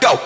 Go.